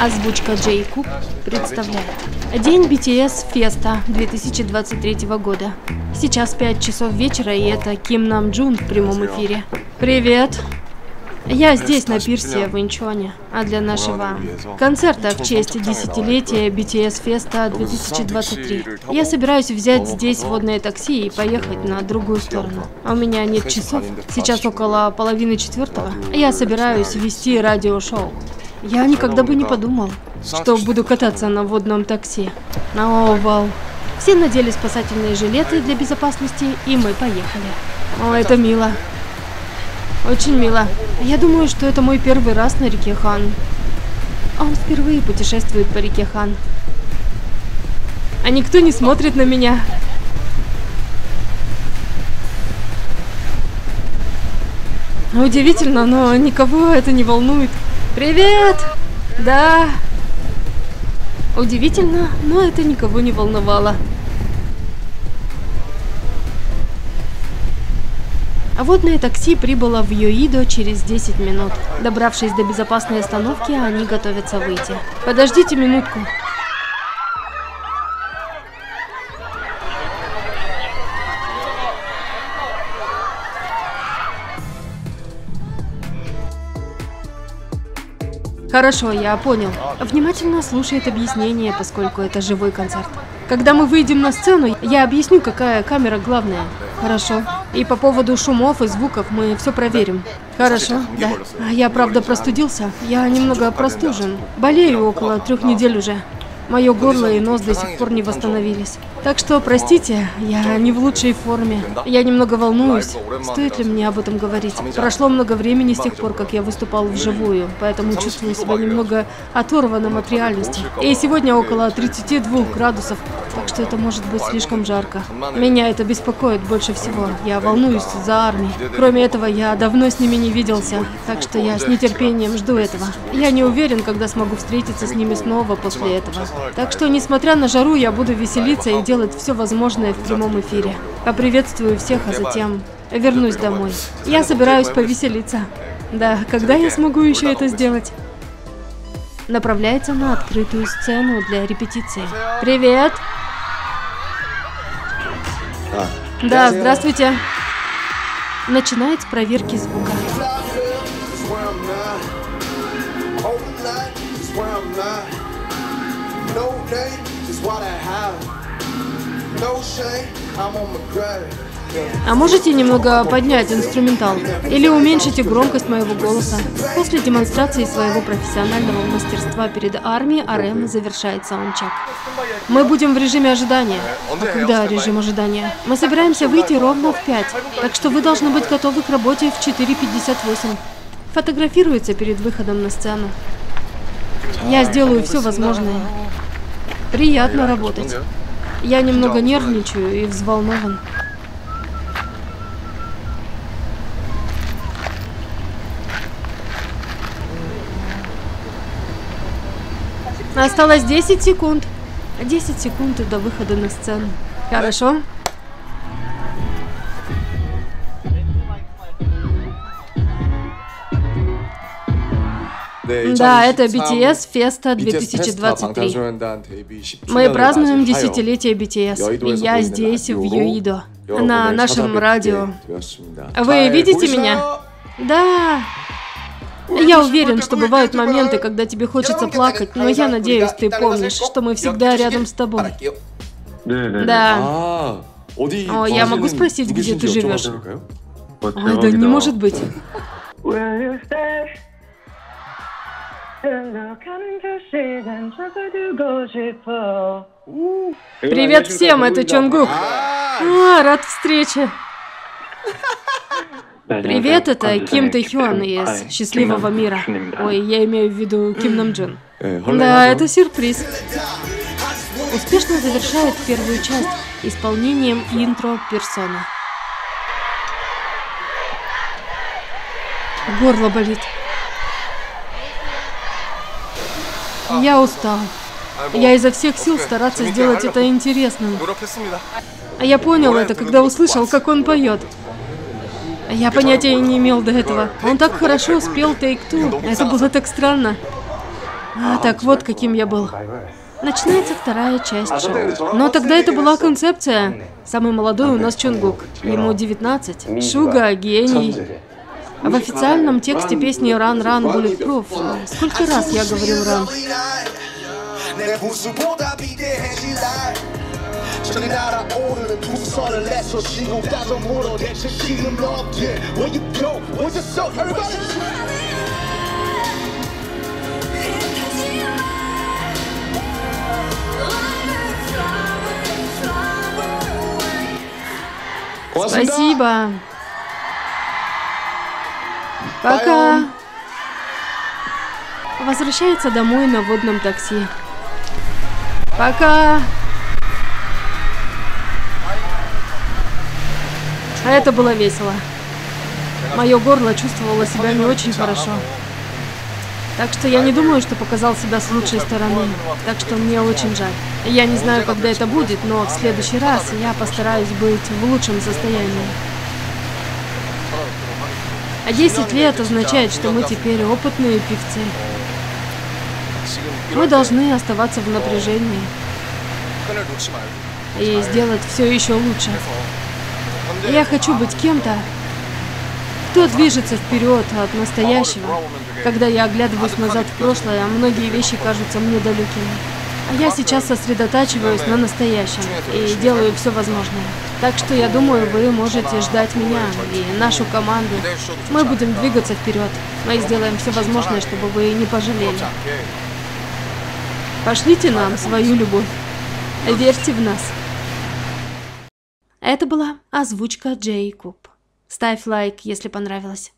Озвучка Джей Куб представляет. День BTS Феста 2023 года. Сейчас 5 часов вечера, и это Ким Нам Джун в прямом эфире. Привет! Я здесь, на пирсе в Инчхоне, а для нашего концерта в честь десятилетия BTS Феста 2023. Я собираюсь взять здесь водное такси и поехать на другую сторону. У меня нет часов, сейчас около 3:30. Я собираюсь вести радиошоу. Я никогда бы не подумал, что буду кататься на водном такси. О, вау. Все надели спасательные жилеты для безопасности, и мы поехали. О, это мило. Очень мило. Я думаю, что это мой первый раз на реке Хан. Он впервые путешествует по реке Хан. А никто не смотрит на меня. Удивительно, но никого это не волнует. Привет! Да. Удивительно, но это никого не волновало. А водное такси прибыло в Йоидо через 10 минут. Добравшись до безопасной остановки, они готовятся выйти. Подождите минутку. Хорошо, я понял. Внимательно слушает объяснение, поскольку это живой концерт. Когда мы выйдем на сцену, я объясню, какая камера главная. Хорошо. И по поводу шумов и звуков мы все проверим. Хорошо, да. Я правда простудился. Я немного простужен. Болею около 3 недель уже. Мое горло и нос до сих пор не восстановились. Так что, простите, я не в лучшей форме. Я немного волнуюсь. Стоит ли мне об этом говорить? Прошло много времени с тех пор, как я выступал вживую, поэтому чувствую себя немного оторванным от реальности. И сегодня около 32 градусов, так что это может быть слишком жарко. Меня это беспокоит больше всего. Я волнуюсь за армию. Кроме этого, я давно с ними не виделся, так что я с нетерпением жду этого. Я не уверен, когда смогу встретиться с ними снова после этого. Так что, несмотря на жару, я буду веселиться и делать все возможное в прямом эфире. Поприветствую всех, а затем вернусь домой. Я собираюсь повеселиться. Да, когда я смогу еще это сделать? Направляется на открытую сцену для репетиции. Привет! Да, здравствуйте! Начинает с проверки звука. А можете немного поднять инструментал? Или уменьшите громкость моего голоса? После демонстрации своего профессионального мастерства перед армией Арем завершает саундчек. Мы будем в режиме ожидания. А когда режим ожидания? Мы собираемся выйти ровно в 5, так что вы должны быть готовы к работе в 4:58. Фотографируется перед выходом на сцену. Я сделаю все возможное. Приятно работать. Я немного нервничаю и взволнован. Осталось 10 секунд. 10 секунд до выхода на сцену. Хорошо? Да, это BTS Феста 2023. Мы празднуем десятилетие BTS, и я здесь, в Йоидо, на нашем радио. Вы видите меня? Да. Я уверен, что бывают моменты, когда тебе хочется плакать, но я надеюсь, ты помнишь, что мы всегда рядом с тобой. Да. О, я могу спросить, где ты живешь? Это не может быть. Привет всем, это Чонгук. Рад встрече. Привет, это Ким Тэхён из «Счастливого мира». Ой, я имею в виду Ким Нам Джун. Да, это сюрприз. Успешно завершает первую часть исполнением интро «Персона». Горло болит. Я устал. Я изо всех сил стараться сделать это интересным. А я понял это, когда услышал, как он поет. Я понятия не имел до этого. Он так хорошо спел «Take Two». Это было так странно. А, так вот каким я был. Начинается вторая часть шоу. Но тогда это была концепция. Самый молодой у нас Чонгук. Ему 19. Шуга – гений. В официальном тексте песни «Ран, ран, Bulletproof». Сколько раз я говорил «ран». Спасибо. Пока. Возвращается домой на водном такси. Пока. А это было весело. Мое горло чувствовало себя не очень хорошо. Так что я не думаю, что показал себя с лучшей стороны. Так что мне очень жаль. Я не знаю, когда это будет, но в следующий раз я постараюсь быть в лучшем состоянии. А 10 лет означает, что мы теперь опытные певцы. Мы должны оставаться в напряжении и сделать все еще лучше. Я хочу быть кем-то, кто движется вперед от настоящего. Когда я оглядываюсь назад в прошлое, многие вещи кажутся мне далекими. А я сейчас сосредотачиваюсь на настоящем и делаю все возможное. Так что я думаю, вы можете ждать меня и нашу команду. Мы будем двигаться вперед. Мы сделаем все возможное, чтобы вы не пожалели. Пошлите нам свою любовь. Верьте в нас. Это была озвучка Джей Куб. Ставь лайк, если понравилось.